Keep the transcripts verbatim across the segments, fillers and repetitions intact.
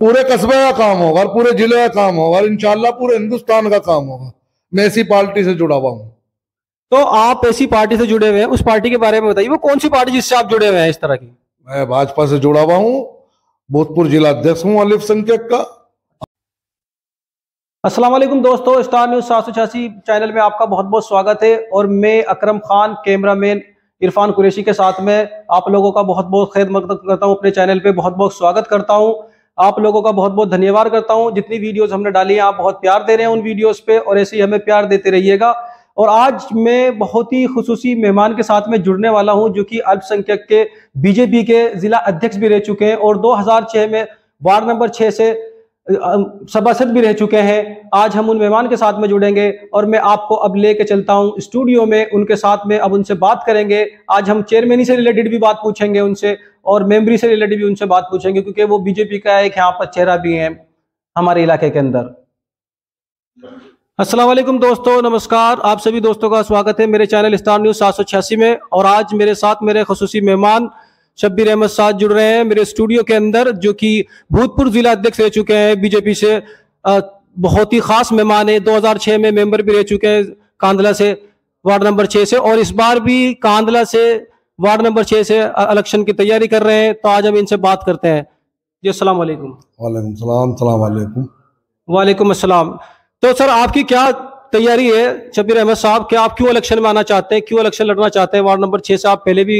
पूरे कस्बे का काम होगा और पूरे जिले का काम होगा और इंशाल्लाह पूरे हिंदुस्तान का काम होगा। मैं ऐसी पार्टी से जुड़ा हुआ हूँ। तो आप ऐसी पार्टी से जुड़े हुए हैं, उस पार्टी के बारे में बताइए, वो कौन सी पार्टी जिससे आप जुड़े हुए हैं इस तरह की? मैं भाजपा से जुड़ा हुआ हूँ, भोजपुर जिला अध्यक्ष हूँ अलिफ संकेत का। अस्सलाम वालेकुम दोस्तों, स्टार न्यूज सात सौ छियासी चैनल में आपका बहुत बहुत स्वागत है और मैं अकरम खान कैमरामैन इरफान कुरैशी के साथ में आप लोगों का बहुत बहुत खैर मकदम करता हूँ, अपने चैनल पे बहुत बहुत स्वागत करता हूँ, आप लोगों का बहुत बहुत धन्यवाद करता हूँ। जितनी वीडियोस हमने डाली हैं आप बहुत प्यार दे रहे हैं उन वीडियोस पे और ऐसे ही हमें प्यार देते रहिएगा। और आज मैं बहुत ही खुसूसी मेहमान के साथ में जुड़ने वाला हूँ जो कि अल्पसंख्यक के बीजेपी के जिला अध्यक्ष भी रह चुके हैं और दो हजार छह में वार्ड नंबर छः से सभासद भी रह चुके हैं। आज हम उन मेहमान के साथ में जुड़ेंगे और मैं आपको अब लेके चलता हूं स्टूडियो में उनके साथ में, अब उनसे बात करेंगे। आज हम चेयरमैनी से रिलेटेड भी बात पूछेंगे उनसे और मेंबरी से रिलेटेड भी उनसे बात पूछेंगे क्योंकि वो बीजेपी का एक यहाँ पर चेहरा भी है हमारे इलाके के अंदर। अस्सलाम वालेकुम दोस्तों, नमस्कार, आप सभी दोस्तों का स्वागत है मेरे चैनल स्टार न्यूज सात सौ छियासी में। और आज मेरे साथ मेरे खसूसी मेहमान शब्बीर अहमद साथ जुड़ रहे हैं मेरे स्टूडियो के अंदर, जो कि भूतपूर्व जिला अध्यक्ष रह चुके हैं बीजेपी से, बहुत ही खास मेहमान है। दो हजार छह में मेंबर भी रह चुके हैं कांदला से वार्ड नंबर छः से और इस बार भी कांदला से वार्ड नंबर छः से इलेक्शन की तैयारी कर रहे हैं। तो आज हम इनसे बात करते हैं जी। अस्सलाम वालेकुम। वालेकुम सलाम। सलाम वालेकुम। वालेकुम अस्सलाम। तो सर आपकी क्या तैयारी है शब्बीर अहमद साहब, क्या आप क्यों इलेक्शन में आना चाहते हैं, क्यों इलेक्शन लड़ना चाहते हैं? वार्ड नंबर छः से आप पहले भी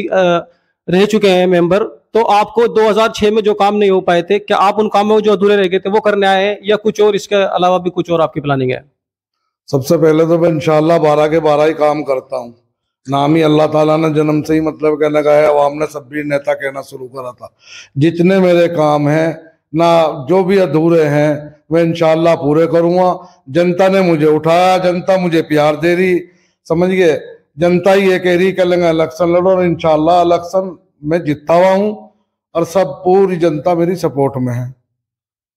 रह चुके हैं मेंबर, तो आपको दो हजार छह में जो काम नहीं हो पाए थे, क्या आप उन कामों जो अधूरे रह गए थे वो करने आए हैं या कुछ और, इसके अलावा भी कुछ और आपकी प्लानिंग है? सबसे पहले तो मैं इंशाल्लाह बारह के बारह ही काम करता हूँ। नाम ही अल्लाह ताला ने जन्म से ही मतलब कहने का है, आवाम ने सब्बीर नेता कहना शुरू करा था। जितने मेरे काम हैं ना, जो भी अधूरे हैं, मैं इंशाल्लाह पूरे करूँगा। जनता ने मुझे उठाया, जनता मुझे प्यार दे रही, समझिए जनता ये कह रही करेंगे इलेक्शन लड़ो और इंशाल्लाह इलेक्शन में जीतता हुआ हूँ और सब पूरी जनता मेरी सपोर्ट में है।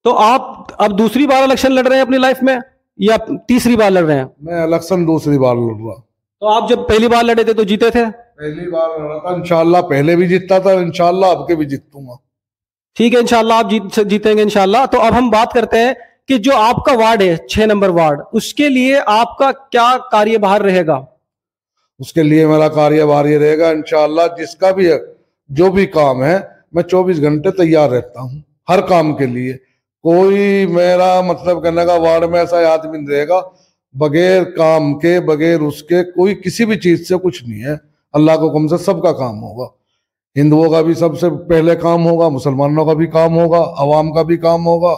तो आप अब दूसरी बार इलेक्शन लड़ रहे हैं अपनी लाइफ में या तीसरी बार लड़ रहे हैं? मैं इलेक्शन दूसरी बार लड़ रहा। तो आप जब पहली बार लड़े थे तो जीते थे? पहली बार लड़ा था, इंशाल्लाह पहले भी जीतता था, इंशाल्लाह आपके भी जीतूंगा। ठीक है, इंशाल्लाह आप जीत जीतेंगे इंशाल्लाह। तो अब हम बात करते हैं कि जो आपका वार्ड है छह नंबर वार्ड, उसके लिए आपका क्या कार्यभार रहेगा? उसके लिए मेरा कार्यभार ये रहेगा, इंशाल्लाह जिसका भी जो भी काम है मैं चौबीस घंटे तैयार रहता हूँ हर काम के लिए। कोई मेरा मतलब कहने का वार्ड में ऐसा आदमी रहेगा बगैर काम के, बगैर उसके, कोई किसी भी चीज से कुछ नहीं है। अल्लाह को कम से सबका काम होगा, हिंदुओं का भी सबसे पहले काम होगा, मुसलमानों का भी काम होगा, अवाम का भी काम होगा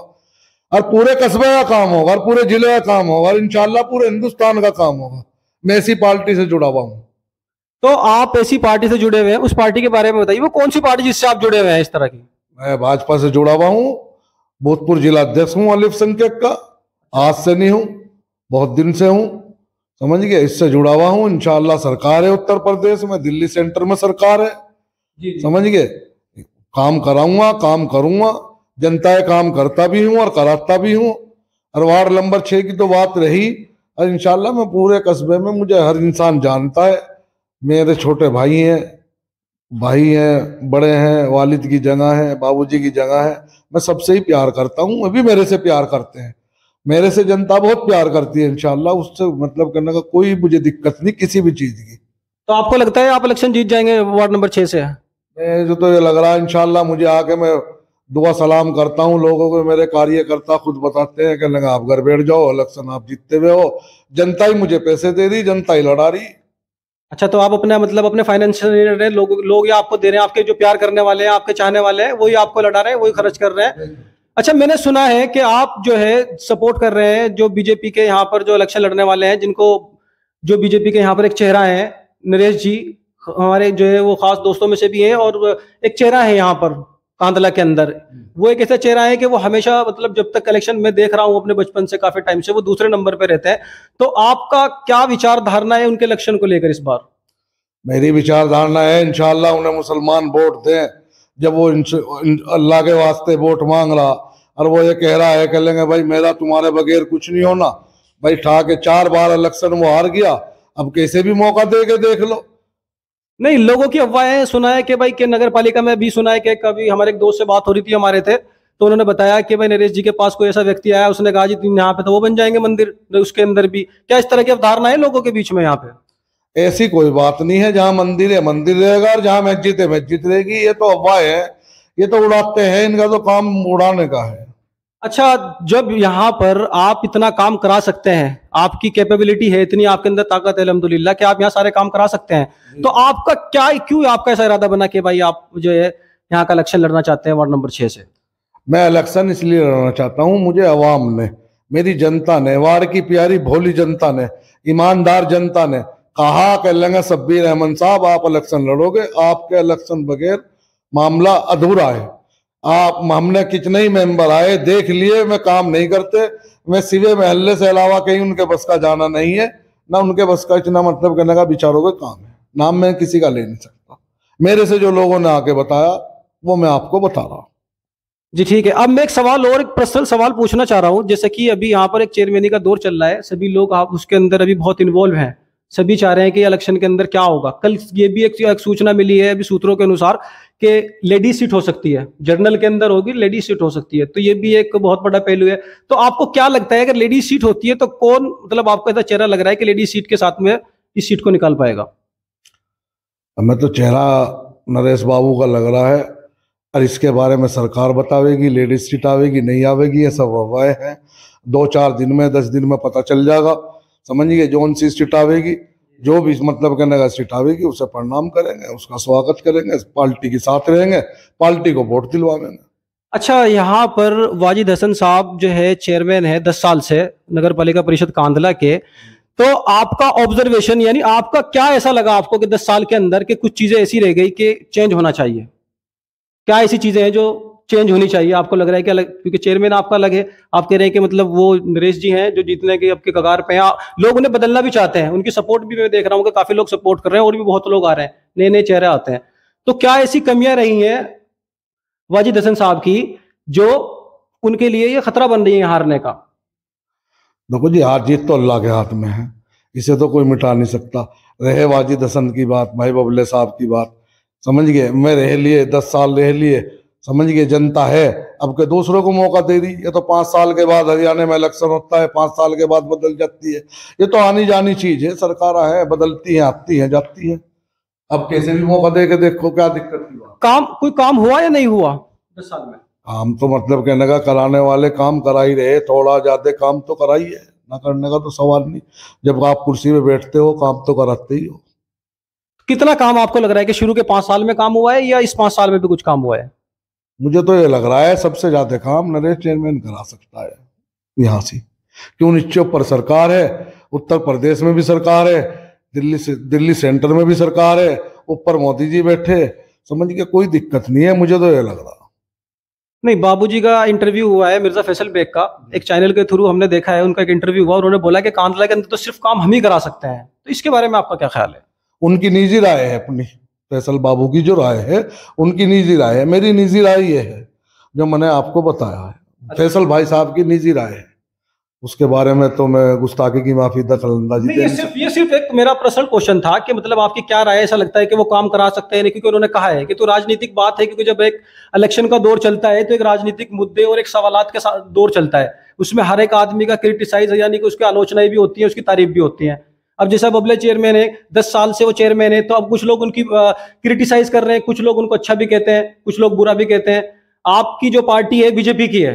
और पूरे कस्बे का काम होगा और पूरे जिले का काम होगा और इंशाल्लाह पूरे हिंदुस्तान का काम होगा। मैं ऐसी पार्टी से जुड़ा हुआ हूँ। तो आप ऐसी पार्टी से जुड़े हुए हैं, उस पार्टी के बारे में बताइए, वो कौन सी पार्टी जिससे आप जुड़े हुए हैं इस तरह की? मैं भाजपा से जुड़ा हुआ हूँ, भोजपुर जिला अध्यक्ष हूँ अलिफ संकेत का। आज से नहीं हूँ, बहुत दिन से हूँ, समझ गए, इससे जुड़ा हुआ हूँ। इंशाल्लाह सरकार है उत्तर प्रदेश में, दिल्ली सेंटर में सरकार है, समझ गए, काम कराऊंगा, काम करूंगा, जनता का काम करता भी हूँ और कराता भी हूँ। और वार्ड नंबर छः की तो बात रही, और इंशाल्लाह मैं पूरे कस्बे में, मुझे हर इंसान जानता है, मेरे छोटे भाई हैं, भाई हैं, बड़े हैं, वालिद की जगह है, बाबूजी की जगह है, मैं सबसे ही प्यार करता हूँ, अभी मेरे से प्यार करते हैं, मेरे से जनता बहुत प्यार करती है। इंशाल्लाह उससे मतलब करने का कोई मुझे दिक्कत नहीं किसी भी चीज़ की। तो आपको लगता है आप इलेक्शन जीत जाएंगे वार्ड नंबर छः से? मुझे तो ये लग रहा है इंशाल्लाह। मुझे आके मैं दुआ सलाम करता हूँ लोगों को, मेरे कार्यकर्ता खुद बताते हैं कि आप घर बैठ जाओ, इलेक्शन आप जीतते हुए हो, जनता ही मुझे पैसे दे रही, जनता ही लड़ा रही। अच्छा, तो आप अपने मतलब अपने फाइनेंशियल लोग लोग या आपको दे रहे हैं, आपके जो प्यार करने वाले हैं, आपके चाहने वाले हैं, वही आपको लड़ा रहे हैं, वही खर्च कर रहे हैं। अच्छा, मैंने सुना है कि आप जो है सपोर्ट कर रहे हैं जो बीजेपी के यहाँ पर जो इलेक्शन लड़ने वाले हैं, जिनको जो बीजेपी के यहाँ पर एक चेहरा है, नरेश जी हमारे जो है वो खास दोस्तों में से भी है और एक चेहरा है यहाँ पर कांदला के अंदर। वो एक ऐसा चेहरा है कि वो हमेशा मतलब जब तक कलेक्शन में देख रहा हूँ अपने बचपन से काफी टाइम से, वो दूसरे नंबर पे रहते हैं। तो आपका क्या विचारधारणा है उनके इलेक्शन को लेकर इस बार? मेरी विचारधारणा है इंशाल्लाह उन्हें मुसलमान वोट दें। जब वो अल्लाह के वास्ते वोट मांग रहा और वो ये कह रहा है कह लेंगे भाई मेरा तुम्हारे बगैर कुछ नहीं होना, भाई ठा के चार बार इलेक्शन वो हार गया, अब कैसे भी मौका दे के देख लो। नहीं, लोगों की अफवाहें सुना है कि भाई के नगर पालिका में भी सुना है कि कभी हमारे एक दोस्त से बात हो रही थी हमारे थे, तो उन्होंने बताया कि भाई नरेश जी के पास कोई ऐसा व्यक्ति आया, उसने कहा जी यहाँ पे तो वो बन जाएंगे मंदिर, उसके अंदर भी क्या इस तरह की अवधारणा है लोगों के बीच में? यहाँ पे ऐसी कोई बात नहीं है, जहाँ मंदिर है मंदिर रहेगा और जहाँ मस्जिद है मस्जिद रहेगी। ये तो अफवाह है, ये तो उड़ाते हैं, इनका तो काम उड़ाने का है। अच्छा, जब यहाँ पर आप इतना काम करा सकते हैं, आपकी कैपेबिलिटी है इतनी, आपके अंदर ताकत है अल्हम्दुलिल्लाह कि आप यहाँ सारे काम करा सकते हैं, तो आपका क्या, क्यों आपका ऐसा इरादा बना कि भाई आप जो है यहाँ का इलेक्शन लड़ना चाहते हैं वार्ड नंबर छः से? मैं इलेक्शन इसलिए लड़ना चाहता हूँ, मुझे अवाम ने, मेरी जनता ने, वार्ड की प्यारी भोली जनता ने, ईमानदार जनता ने कहा कि लंगा शब्बीर अहमद साहब आप इलेक्शन लड़ोगे, आपके इलेक्शन बगैर मामला अधूरा है। आप, हमने कितने ही मेंबर आए देख लिए, मैं काम नहीं करते, मैं सिवे महल्ले से अलावा कहीं उनके बस का जाना नहीं है, ना उनके बस का इतना मतलब करने का विचारों का काम है, नाम मैं किसी का ले नहीं सकता। मेरे से जो लोगों ने आके बताया वो मैं आपको बता रहा हूँ। जी ठीक है, अब मैं एक सवाल और, एक पर्सनल सवाल पूछना चाह रहा हूँ। जैसे कि अभी यहाँ पर एक चेयरमैनी का दौर चल रहा है, सभी लोग आप उसके अंदर अभी बहुत इन्वॉल्व हैं, सभी चाह रहे हैं कि इलेक्शन के अंदर क्या होगा। कल ये भी एक, एक सूचना मिली है अभी सूत्रों के अनुसार कि लेडी सीट हो सकती है, जनरल के अंदर होगी, लेडी सीट हो सकती है, तो ये भी एक बहुत बड़ा पहलू है। तो आपको क्या लगता है अगर लेडी सीट होती है तो कौन, मतलब आपको ऐसा चेहरा लग रहा है कि लेडी सीट के साथ में इस सीट को निकाल पाएगा? हमें तो चेहरा नरेश बाबू का लग रहा है, और इसके बारे में सरकार बतावेगी, लेडीज सीट आवेगी नहीं आवेगी, ये सब हवाएं हैं, दो चार दिन में दस दिन में पता चल जाएगा। समझिए जोन सी सीट आवेगी, जो भी मतलब कहने का सीट आवेगी उसे प्रणाम करेंगे, उसका स्वागत करेंगे, पार्टी के साथ रहेंगे, पार्टी को वोट दिलवाएंगे। अच्छा, यहाँ पर वाजिद हसन साहब जो है चेयरमैन है दस साल से नगर पालिका परिषद कांदला के, तो आपका ऑब्जर्वेशन यानी आपका क्या ऐसा लगा आपको कि दस साल के अंदर के कुछ चीजें ऐसी रह गई कि चेंज होना चाहिए? क्या ऐसी चीजें हैं जो चेंज होनी चाहिए आपको लग रहा है? क्या लग, क्योंकि चेयरमैन आपका अलग है, आप कह रहे हैं कि मतलब वो नरेश जी हैं जो जीतने के आपके कगार पे हैं, लोग उन्हें बदलना भी चाहते हैं, उनकी सपोर्ट भी मैं देख रहा हूँ कि काफी लोग सपोर्ट कर रहे हैं और भी बहुत लोग आ रहे हैं, नए नए चेहरे आते हैं, तो क्या ऐसी कमियां रही हैं वाजिद हसन साहब की जो उनके लिए ये खतरा बन रही है हारने का? देखो जी, हार जीत तो अल्लाह के हाथ में है, इसे तो कोई मिटा नहीं सकता। रहे वाजिद हसन की बात, भाई बबले साहब की बात, समझ गए, मैं रह लिए, दस साल रह लिए, समझ गए, जनता है, अब के दूसरों को मौका दे दी। ये तो पाँच साल के बाद हरियाणा में इलेक्शन होता है, पाँच साल के बाद बदल जाती है, ये तो आनी जानी चीज़ है, सरकार है, बदलती है, आती है, जाती है, अब कैसे भी मौका दे के देखो, क्या दिक्कत की बात? काम, कोई काम हुआ या नहीं हुआ दस साल में? काम तो मतलब कहने का कराने वाले काम करा ही रहे, थोड़ा ज़्यादा काम तो करा ही है, ना करने का तो सवाल नहीं, जब आप कुर्सी पर बैठते हो काम तो कराते ही हो। कितना काम आपको लग रहा है कि शुरू के पांच साल में काम हुआ है या इस पांच साल में भी कुछ काम हुआ है? मुझे तो ये लग रहा है सबसे ज्यादा काम नरेश चेयरमैन करा सकता है यहाँ से, क्यों, नीचे ऊपर सरकार है, उत्तर प्रदेश में भी सरकार है, दिल्ली से दिल्ली सेंटर में भी सरकार है, ऊपर मोदी जी बैठे, समझ के कोई दिक्कत नहीं है, मुझे तो ये लग रहा। नहीं, बाबूजी का इंटरव्यू हुआ है मिर्जा फैसल बेग का, एक चैनल के थ्रू हमने देखा है, उनका एक इंटरव्यू हुआ, उन्होंने बोला कि कांदला के अंदर तो सिर्फ काम हम ही करा सकते हैं, तो इसके बारे में आपका क्या ख्याल है? उनकी निजी राय है, अपनी फैसल बाबू की जो राय है उनकी निजी राय है, मेरी निजी राय ये है जो मैंने आपको बताया है। अच्छा। फैसल भाई साहब की निजी राय है, उसके बारे में तो मैं गुस्ताखी की माफी, दखलंदाजी, ये सिर्फ ये सिर्फ एक मेरा पर्सनल क्वेश्चन था कि मतलब आपकी क्या राय है, ऐसा लगता है कि वो काम करा सकते हैं? क्योंकि उन्होंने कहा है कि तो राजनीतिक बात है, क्योंकि जब एक इलेक्शन का दौर चलता है तो एक राजनीतिक मुद्दे और एक सवालात के साथ दौर चलता है, उसमें हर एक आदमी का क्रिटिसाइज यानी कि उसकी आलोचनाएं भी होती है, उसकी तारीफ भी होती है। अब जैसा बबले चेयरमैन है, दस साल से वो चेयरमैन है, तो अब कुछ लोग उनकी क्रिटिसाइज कर रहे हैं, कुछ लोग उनको अच्छा भी कहते हैं, कुछ लोग बुरा भी कहते हैं। आपकी जो पार्टी है बीजेपी की है,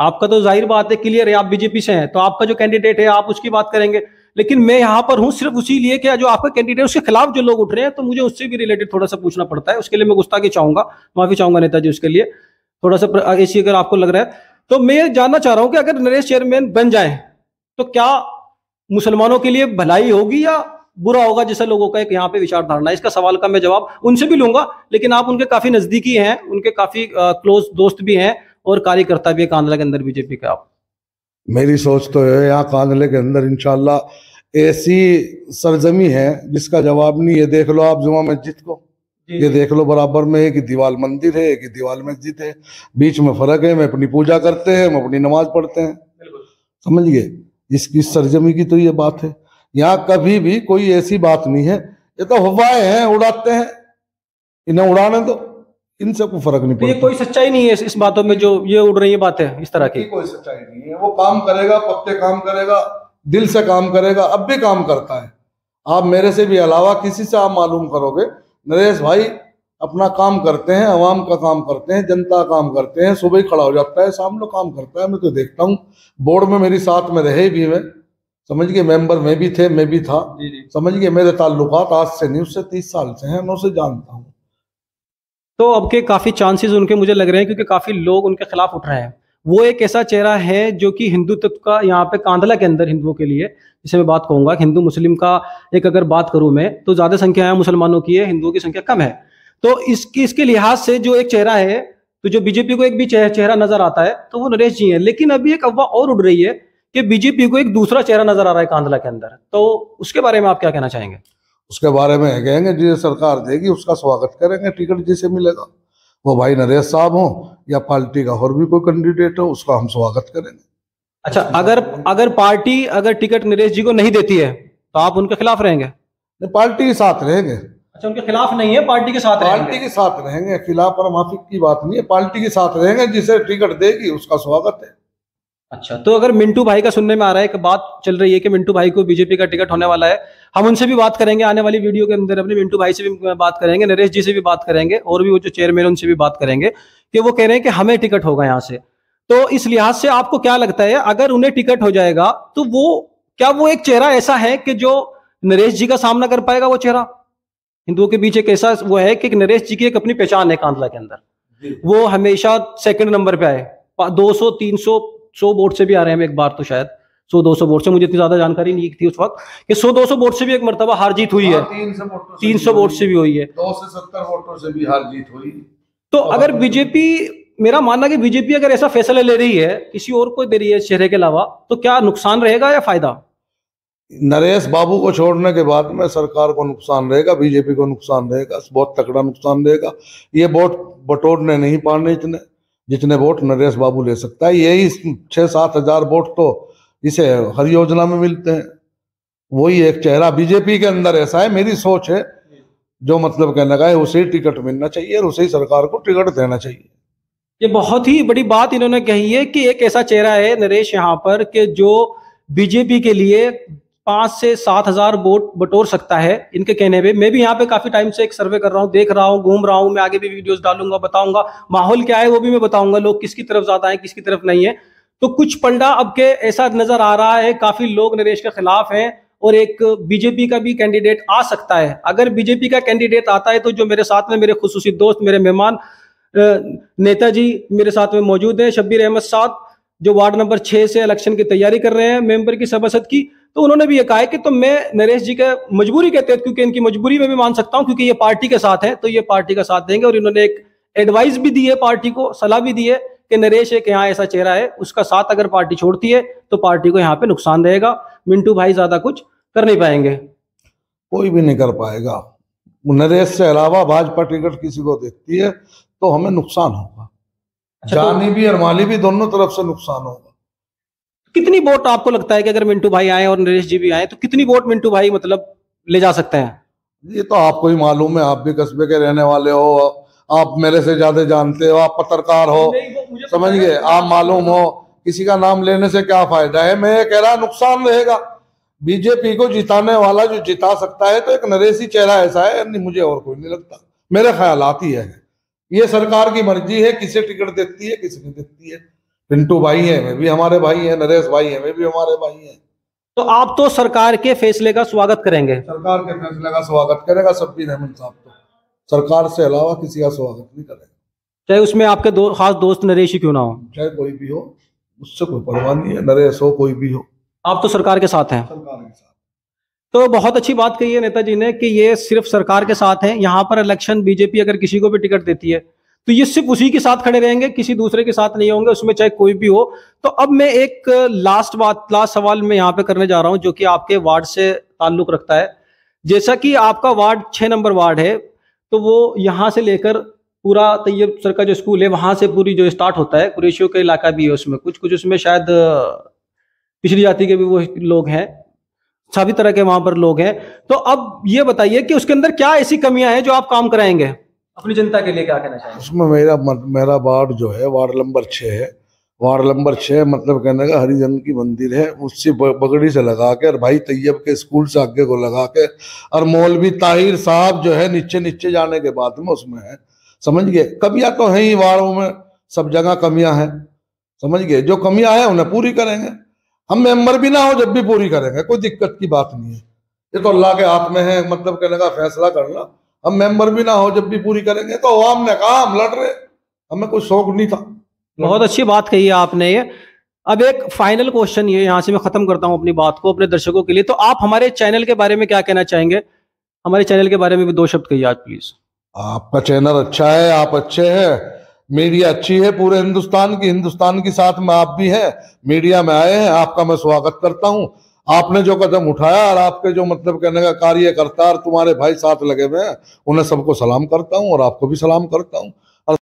आपका तो जाहिर बात है क्लियर है आप बीजेपी से हैं, तो आपका जो कैंडिडेट है आप उसकी बात करेंगे, लेकिन मैं यहाँ पर हूँ सिर्फ उसी लिए कि जो आपका कैंडिडेट उसके खिलाफ जो लोग उठ रहे हैं, तो मुझे उससे भी रिलेटेड थोड़ा सा पूछना पड़ता है, उसके लिए मैं गुस्ताखी चाहूंगा, माफी चाहूंगा नेताजी उसके लिए, थोड़ा सा ऐसी अगर आपको लग रहा है। तो मैं जानना चाह रहा हूँ कि अगर नरेश चेयरमैन बन जाए तो क्या मुसलमानों के लिए भलाई होगी या बुरा होगा, जैसा लोगों का एक यहाँ पे विचारधारणा है? इसका सवाल का मैं जवाब उनसे भी लूंगा, लेकिन आप उनके काफी नजदीकी हैं, उनके काफी क्लोज दोस्त भी हैं और कार्यकर्ता भी है कांदला के अंदर बीजेपी का। आप, मेरी सोच तो है यहाँ कांदले के अंदर इंशाल्लाह ऐसी सरजमी है जिसका जवाब नहीं। ये देख लो आप जुमा मस्जिद को, ये देख लो, बराबर में एक दीवाल मंदिर है, एक दीवाल मस्जिद है, बीच में फर्क है, हम अपनी पूजा करते हैं, हम अपनी नमाज पढ़ते हैं, समझिए, इसकी सरजमी की तो ये बात है। यहाँ कभी भी कोई ऐसी बात नहीं है, ये तो हवाएं हैं, उड़ाते हैं, इन्हें उड़ाने दो, इन सबको फर्क नहीं पड़ता। ये कोई सच्चाई नहीं है इस बातों में जो ये उड़ रही है बातें इस तरह की, कोई सच्चाई नहीं है। वो काम करेगा, पक्के काम करेगा, दिल से काम करेगा, अब भी काम करता है। आप मेरे से भी अलावा किसी से आप मालूम करोगे, नरेश भाई अपना काम करते हैं, आवाम का काम करते हैं, जनता काम करते हैं, सुबह ही खड़ा हो जाता है, शाम को काम करता है। मैं तो देखता हूँ, बोर्ड में मेरी साथ में रहे भी, मैं समझ गए मेंबर में भी थे, मैं भी था, समझ गए मेरे ताल्लुकात आज से न्यूज़ से तीस साल से हैं, मैं उसे जानता हूँ। तो अब के काफ़ी चांसेस उनके मुझे लग रहे हैं, क्योंकि काफ़ी लोग उनके खिलाफ उठ रहे हैं। वो एक ऐसा चेहरा है जो कि हिंदुत्व का यहाँ पे कांदला के अंदर हिंदुओं के लिए, जिसे मैं बात कहूँगा हिंदू मुस्लिम का एक अगर बात करूँ मैं, तो ज़्यादा संख्या है मुसलमानों की है, हिंदुओं की संख्या कम है। तो इसकी इसके लिहाज से जो एक चेहरा है, तो जो बीजेपी को एक भी चेहरा नजर आता है तो वो नरेश जी हैं। लेकिन अभी एक अफवाह और उड़ रही है कि बीजेपी को एक दूसरा चेहरा नजर आ रहा है कांदला के अंदर, तो उसके बारे में आप क्या कहना चाहेंगे? उसके बारे में कहेंगे जिसे सरकार देगी उसका स्वागत करेंगे, टिकट जिसे मिलेगा, वो भाई नरेश साहब हो या पार्टी का और भी कोई कैंडिडेट हो, उसका हम स्वागत करेंगे। अच्छा, अगर अगर पार्टी अगर टिकट नरेश जी को नहीं देती है तो आप उनके खिलाफ रहेंगे? पार्टी के साथ रहेंगे। अच्छा, उनके खिलाफ नहीं है, पार्टी के साथ पार्टी के साथ रहेंगे, खिलाफ और माफी की बात नहीं है, पार्टी के साथ रहेंगे, जिसे टिकट देगी उसका स्वागत है। अच्छा, तो अगर मिंटू भाई का सुनने में आ रहा है कि बात चल रही है कि मिंटू भाई को बीजेपी का टिकट होने वाला है, हम उनसे भी बात करेंगे आने वाली वीडियो के अंदर, अपने मिंटू भाई से भी बात करेंगे, नरेश जी से भी बात करेंगे, और भी वो जो चेयरमैन उनसे भी बात करेंगे कि वो कह रहे हैं कि हमें टिकट होगा यहाँ से। तो इस लिहाज से आपको क्या लगता है, अगर उन्हें टिकट हो जाएगा तो वो क्या वो एक चेहरा ऐसा है कि जो नरेश जी का सामना कर पाएगा? वो चेहरा हिंदुओं के बीच एक ऐसा वो है कि नरेश जी की एक अपनी पहचान है कांदला के अंदर, वो हमेशा सेकेंड नंबर पे आए, दो सौ तीन सौ सौ वोट से भी आ रहे हैं एक बार, तो शायद सौ दो सौ वोट से, मुझे इतनी ज्यादा जानकारी नहीं थी उस वक्त कि सौ दो सौ वोट से भी एक मरतबा हार जीत हुई है, तीन सौ वोट से भी हुई है, दो सौ सत्तर वोटों से भी हार जीत हुई। तो अगर बीजेपी, मेरा मानना कि बीजेपी अगर ऐसा फैसला ले रही है, किसी और को दे रही है चेहरे के अलावा, तो क्या नुकसान रहेगा या फायदा? नरेश बाबू को छोड़ने के बाद में सरकार को नुकसान रहेगा, बीजेपी को नुकसान रहेगा, बहुत तकड़ा नुकसान रहेगा। ये वोट बटोरने नहीं पाने इतने जितने वोट नरेश बाबू ले सकता है। यही छः सात हजार वोट तो इसे हर योजना में मिलते हैं। वही एक चेहरा बीजेपी के अंदर ऐसा है, मेरी सोच है, जो मतलब कहने का है, उसे टिकट मिलना चाहिए और उसे सरकार को टिकट देना चाहिए। ये बहुत ही बड़ी बात इन्होंने कही है कि एक ऐसा चेहरा है नरेश यहाँ पर कि जो बीजेपी के लिए पाँच से सात हजार वोट बटोर सकता है इनके कहने पे। मैं भी यहाँ पे काफ़ी टाइम से एक सर्वे कर रहा हूँ, देख रहा हूँ, घूम रहा हूँ, मैं आगे भी वीडियोस डालूंगा, बताऊंगा माहौल क्या है, वो भी मैं बताऊंगा, लोग किसकी तरफ ज़्यादा हैं किसकी तरफ नहीं है। तो कुछ पलड़ा अब के ऐसा नज़र आ रहा है, काफ़ी लोग नरेश के खिलाफ हैं, और एक बीजेपी का भी कैंडिडेट आ सकता है। अगर बीजेपी का कैंडिडेट आता है तो जो मेरे साथ में मेरे खुसूसी दोस्त, मेरे मेहमान नेताजी मेरे साथ में मौजूद हैं, शब्बीर अहमद साहब जो वार्ड नंबर छः से इलेक्शन की तैयारी कर रहे हैं मेंबर की सभासद की, तो उन्होंने भी ये कहा है कि तो मैं नरेश जी का मजबूरी के तहत, क्योंकि इनकी मजबूरी में भी मान सकता हूं, क्योंकि ये पार्टी के साथ है, तो ये पार्टी का साथ देंगे। और इन्होंने एक एडवाइस भी दी है, पार्टी को सलाह भी दी है कि नरेश एक यहाँ ऐसा चेहरा है, उसका साथ अगर पार्टी छोड़ती है तो पार्टी को यहाँ पे नुकसान रहेगा, मिंटू भाई ज्यादा कुछ कर नहीं पाएंगे, कोई भी नहीं कर पाएगा। नरेश से अलावा भाजपा टिकट किसी को देती है तो हमें नुकसान होगा, जानी भी और माली भी, दोनों तरफ से नुकसान होगा। कितनी वोट आपको लगता है कि अगर मिंटू भाई आए और नरेश जी भी आए तो कितनी वोट मिंटू भाई मतलब ले जा सकते हैं? ये तो आपको ही मालूम है, आप भी कस्बे के रहने वाले हो, आप मेरे से ज्यादा जानते हो, आप पत्रकार हो, समझ गए, आप मालूम हो। किसी का नाम लेने से क्या फायदा है, मैं कह रहा नुकसान रहेगा। बीजेपी को जिताने वाला जो जिता सकता है तो एक नरेश ही चेहरा ऐसा है, मुझे और कोई नहीं लगता, मेरे ख्यालात ही है। ये सरकार की मर्जी है, किसे टिकट देती है किसे नहीं देती है। पिंटू भाई है, मैं भी हमारे भाई है, नरेश भाई है, मैं भी हमारे भाई है। तो आप तो सरकार के फैसले का स्वागत करेंगे? सरकार के फैसले का स्वागत करेगा शब्बीर अहमद साहब, तो सरकार से अलावा किसी का स्वागत नहीं करेगा, चाहे उसमें आपके दो खास दोस्त नरेश ही क्यों ना हो, चाहे कोई भी हो, उससे कोई परवाह नहीं है, नरेश हो कोई भी हो, आप तो सरकार के साथ हैं। सरकार के साथ। तो बहुत अच्छी बात कही है नेताजी ने कि ये सिर्फ सरकार के साथ है, यहाँ पर इलेक्शन बीजेपी अगर किसी को भी टिकट देती है तो ये सिर्फ उसी के साथ खड़े रहेंगे, किसी दूसरे के साथ नहीं होंगे, उसमें चाहे कोई भी हो। तो अब मैं एक लास्ट बात लास्ट सवाल मैं यहाँ पे करने जा रहा हूँ जो कि आपके वार्ड से ताल्लुक रखता है। जैसा कि आपका वार्ड छः नंबर वार्ड है, तो वो यहाँ से लेकर पूरा तैयब सर का जो स्कूल है वहाँ से पूरी जो स्टार्ट होता है, कुरैशियों का इलाका भी है उसमें, कुछ कुछ उसमें शायद पिछड़ी जाति के भी वो लोग हैं, सभी तरह के वहाँ पर लोग हैं। तो अब ये बताइए कि उसके अंदर क्या ऐसी कमियां हैं जो आप काम कराएंगे? अपनी जनता के लिए क्या कहना चाहिए? उसमें मेरा मेरा वार्ड जो है वार्ड नंबर छः है। वार्ड नंबर छः मतलब कहने का हरिजन की मंदिर है, उससे बगड़ी से लगा के और भाई तैयब के स्कूल से आगे को लगा के और मौलवी ताहिर साहब जो है नीचे नीचे जाने के बाद में उसमें है, समझ गए। कमियाँ तो हैं ही वार्डों में, सब जगह कमियाँ हैं, समझ गए। जो कमियाँ हैं उन्हें पूरी करेंगे, हम मेम्बर भी ना हो जब भी पूरी करेंगे, कोई दिक्कत की बात नहीं है। ये तो अल्लाह के हाथ में है, मतलब कहने का फैसला करना। हम मेंबर भी ना हो जब भी पूरी करेंगे। तो आवाम ने कहा हम लड़ रहे, हमें कोई शौक नहीं था। बहुत अच्छी बात कही आपने ये। अब एक फाइनल क्वेश्चन ये, यहाँ से मैं खत्म करता हूँ अपनी बात को अपने दर्शकों के लिए। तो आप हमारे चैनल के बारे में क्या कहना चाहेंगे? हमारे चैनल के बारे में भी दो शब्द कहिए आज प्लीज। आपका चैनल अच्छा है, आप अच्छे हैं, मीडिया अच्छी है, पूरे हिंदुस्तान की हिंदुस्तान के साथ में आप भी है, मीडिया में आए हैं, आपका मैं स्वागत करता हूँ। आपने जो कदम उठाया और आपके जो मतलब कहने का कार्यकर्ता और तुम्हारे भाई साथ लगे हुए हैं, उन्हें सबको सलाम करता हूं और आपको भी सलाम करता हूं।